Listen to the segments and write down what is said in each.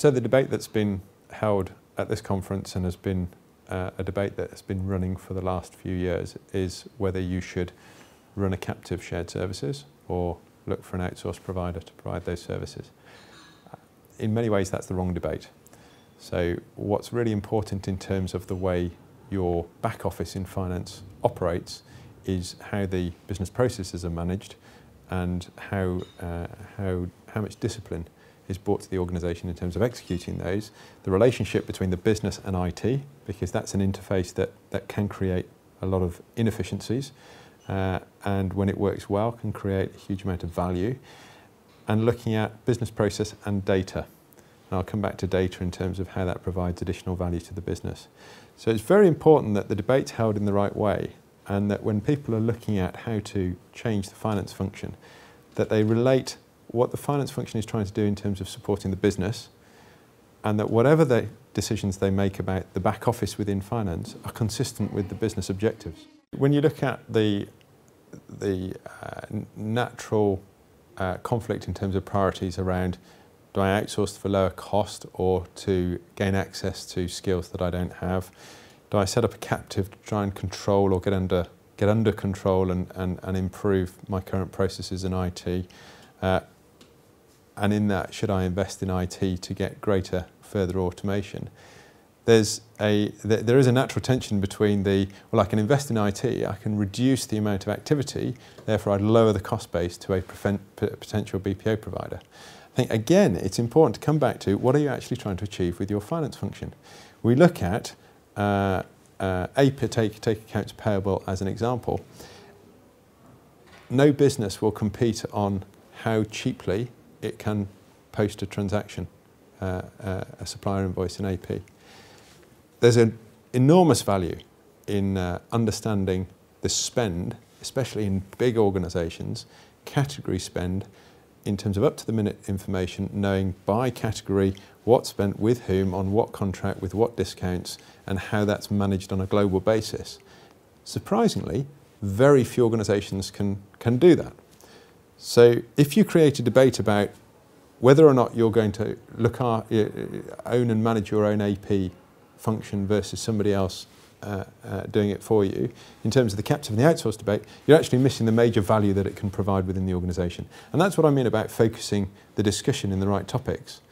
So the debate that's been held at this conference and has been a debate that has been running for the last few years is whether you should run a captive shared services or look for an outsourced provider to provide those services. In many ways that's the wrong debate. So what's really important in terms of the way your back office in finance operates is how the business processes are managed and how much discipline is brought to the organisation in terms of executing those. The relationship between the business and IT, because that's an interface that can create a lot of inefficiencies and when it works well can create a huge amount of value. And looking at business process and data. And I'll come back to data in terms of how that provides additional value to the business. So it's very important that the debate's held in the right way and that when people are looking at how to change the finance function, that they relate what the finance function is trying to do in terms of supporting the business, and that whatever the decisions they make about the back office within finance are consistent with the business objectives. When you look at the natural conflict in terms of priorities around, do I outsource for lower cost or to gain access to skills that I don't have? Do I set up a captive to try and control or get under control and improve my current processes in IT? And in that, should I invest in IT to get greater, further automation? There is a natural tension between the, well, I can invest in IT, I can reduce the amount of activity, therefore I'd lower the cost base to a potential BPO provider. I think, again, it's important to come back to what are you actually trying to achieve with your finance function? We look at APA, take accounts payable as an example. No business will compete on how cheaply it can post a transaction, a supplier invoice in AP. There's an enormous value in understanding the spend, especially in big organisations, category spend, in terms of up-to-the-minute information, knowing by category what's spent with whom, on what contract, with what discounts, and how that's managed on a global basis. Surprisingly, very few organisations can do that. So if you create a debate about whether or not you're going to own and manage your own AP function versus somebody else doing it for you, in terms of the captive and the outsource debate, you're actually missing the major value that it can provide within the organisation. And that's what I mean about focusing the discussion in the right topics.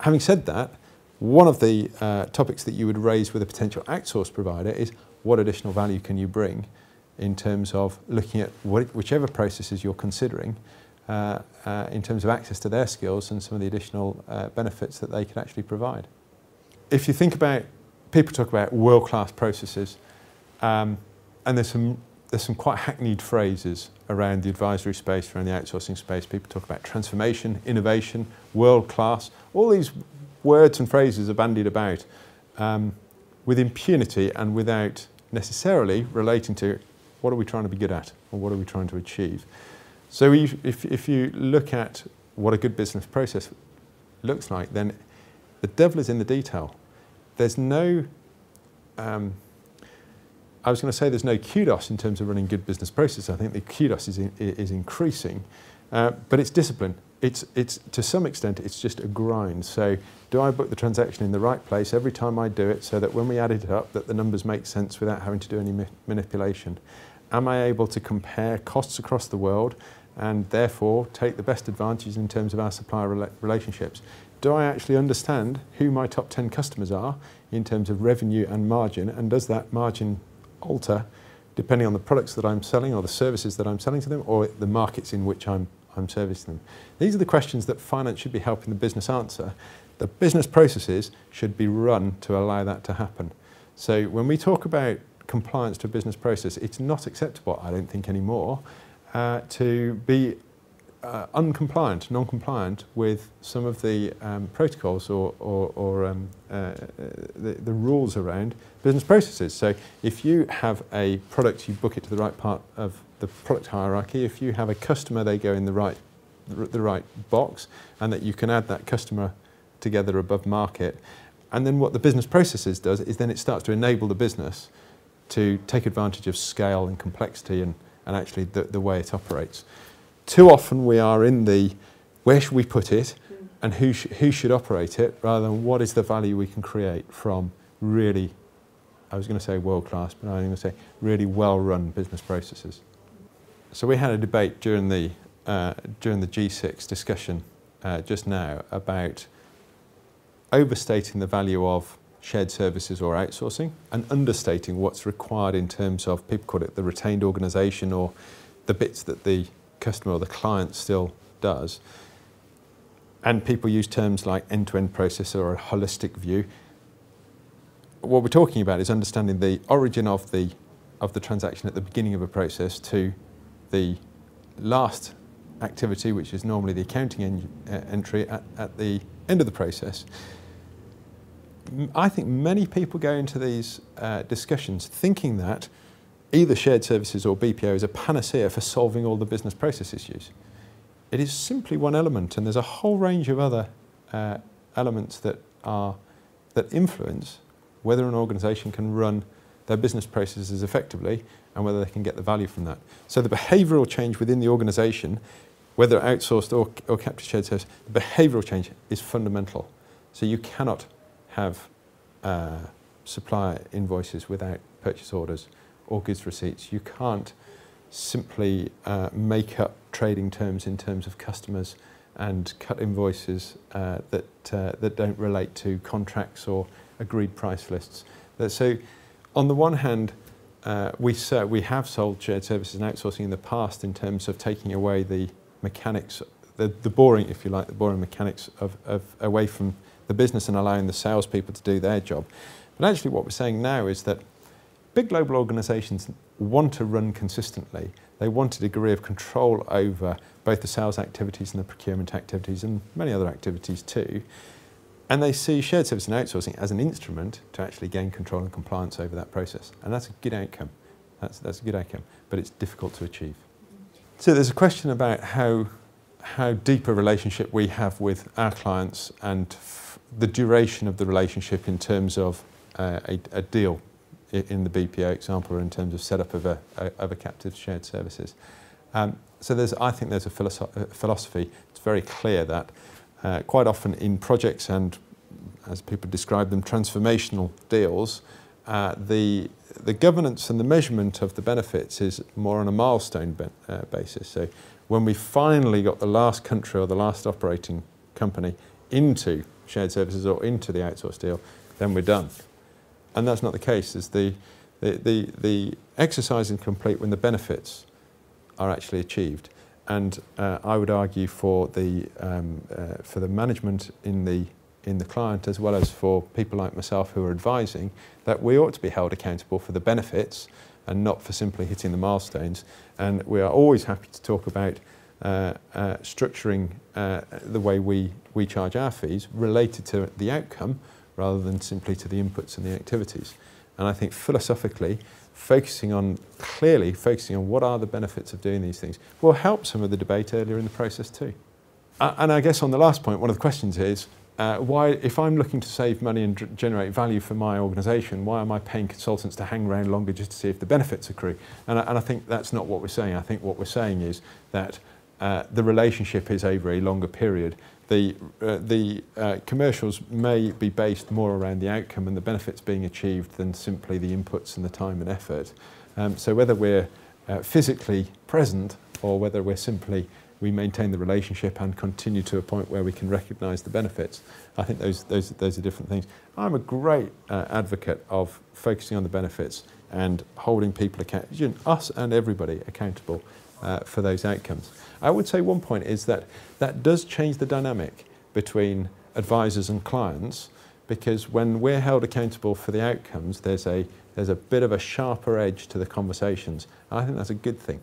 Having said that, one of the topics that you would raise with a potential outsource provider is what additional value can you bring in terms of looking at whichever processes you're considering in terms of access to their skills and some of the additional benefits that they could actually provide. If you think about, people talk about world-class processes and there's some quite hackneyed phrases around the advisory space, around the outsourcing space. People talk about transformation, innovation, world-class. All these words and phrases are bandied about with impunity and without necessarily relating to what are we trying to be good at or what are we trying to achieve. So if you look at what a good business process looks like, then the devil is in the detail. There's no, I was going to say there's no kudos in terms of running good business process. I think the kudos is increasing, but it's discipline. It's to some extent, it's just a grind. So do I book the transaction in the right place every time I do it so that when we add it up, that the numbers make sense without having to do any manipulation? Am I able to compare costs across the world and therefore take the best advantages in terms of our supplier relationships? Do I actually understand who my top 10 customers are in terms of revenue and margin, and does that margin alter depending on the products that I'm selling or the services that I'm selling to them or the markets in which I'm servicing them? These are the questions that finance should be helping the business answer. The business processes should be run to allow that to happen. So when we talk about compliance to a business process, it's not acceptable, I don't think anymore, to be uncompliant, non-compliant with some of the protocols or the rules around business processes. So if you have a product, you book it to the right part of the product hierarchy. If you have a customer, they go in the right box, and that you can add that customer together above market. And then what the business processes does is then it starts to enable the business to take advantage of scale and complexity and actually the way it operates. Too often we are in the where should we put it and who should operate it, rather than what is the value we can create from really, I was going to say world-class, but I'm going to say really well-run business processes. So we had a debate during the G6 discussion just now about overstating the value of shared services or outsourcing and understating what's required in terms of, people call it the retained organisation or the bits that the customer or the client still does. And people use terms like end-to-end process or a holistic view. What we're talking about is understanding the origin of the transaction at the beginning of a process to the last activity, which is normally the accounting entry at the end of the process. I think many people go into these discussions thinking that either shared services or BPO is a panacea for solving all the business process issues. It is simply one element, and there's a whole range of other elements that influence whether an organisation can run their business processes effectively and whether they can get the value from that. So the behavioural change within the organisation, whether outsourced or kept as shared service, the behavioural change is fundamental. So you cannot have supplier invoices without purchase orders or goods receipts. You can't simply make up trading terms in terms of customers and cut invoices that don't relate to contracts or agreed price lists. So on the one hand, we have sold shared services and outsourcing in the past in terms of taking away the mechanics, the boring, if you like, the boring mechanics of away from the business and allowing the salespeople to do their job. But actually what we're saying now is that big global organisations want to run consistently. They want a degree of control over both the sales activities and the procurement activities and many other activities too. And they see shared service and outsourcing as an instrument to actually gain control and compliance over that process. And that's a good outcome. That's a good outcome, but it's difficult to achieve. So there's a question about how deep a relationship we have with our clients and the duration of the relationship in terms of a deal in the BPO example or in terms of setup of a captive shared services. So I think there's a philosophy. It's very clear that quite often in projects and, as people describe them, transformational deals, the governance and the measurement of the benefits is more on a milestone basis. So when we finally got the last country or the last operating company into shared services or into the outsourced deal, then we're done. And that's not the case. Is the exercise is complete when the benefits are actually achieved. And I would argue for the management in the client, as well as for people like myself who are advising, that we ought to be held accountable for the benefits and not for simply hitting the milestones. And we are always happy to talk about structuring the way we charge our fees related to the outcome rather than simply to the inputs and the activities. And I think philosophically, clearly focusing on what are the benefits of doing these things will help some of the debate earlier in the process too. And I guess on the last point, one of the questions is, why, if I'm looking to save money and generate value for my organisation, why am I paying consultants to hang around longer just to see if the benefits accrue? And I think that's not what we're saying. I think what we're saying is that the relationship is over a longer period. The commercials may be based more around the outcome and the benefits being achieved than simply the inputs and the time and effort. So whether we're physically present or whether we're simply we maintain the relationship and continue to a point where we can recognise the benefits, I think those are different things. I'm a great advocate of focusing on the benefits and holding people accountable, us and everybody accountable for those outcomes. I would say one point is that does change the dynamic between advisors and clients, because when we're held accountable for the outcomes, there's a bit of a sharper edge to the conversations. And I think that's a good thing.